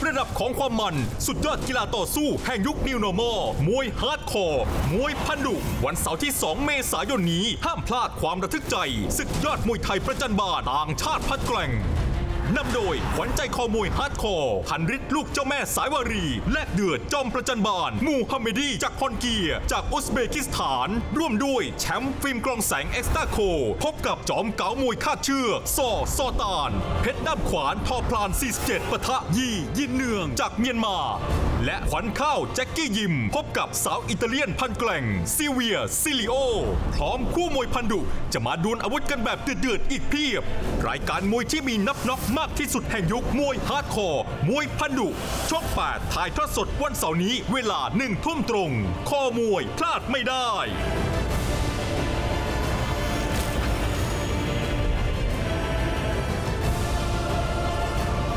กระดับของความมันสุดยอดกีฬาต่อสู้แห่งยุค New Normal มวยฮาร์ดคอร์มวยพันดุวันเสาร์ที่2เมษายนนี้ห้ามพลาดความระทึกใจศึกยอดมวยไทยประจันบานต่างชาติพัดแกร่งนำโดยขวัญใจคอมวยฮาร์ดคอร์พันฤทธิ์ลูกเจ้าแม่สายวารีแลกเดือดจอมประจันบานมูฮัมเมดีจากพอนเกียจากอุซเบกิสถานร่วมด้วยแชมป์ฟิล์มกรองแสงเอ็กซ์ต้าโคพบกับจอมเก๋ามวยคาดเชือกซอตานเพชรด้ามขวานทอพลาน47ปะทะยี่ยินเนืองจากเมียนมาและขวัญข้าวแจ็คกี้ยิมพบกับสาวอิตาเลียนพันแกร่งซิเวียซิลิโอพร้อมคู่มวยพันดุจะมาดวลอาวุธกันแบบเดือดๆอีกเพียบรายการมวยที่มีนับน็อกมากที่สุดแห่งยุคมวยฮาร์ดคอร์มวยพันดุช่อง8ถ่ายทอดสดวันเสาร์นี้เวลา1 ทุ่มตรงคอมวยพลาดไม่ได้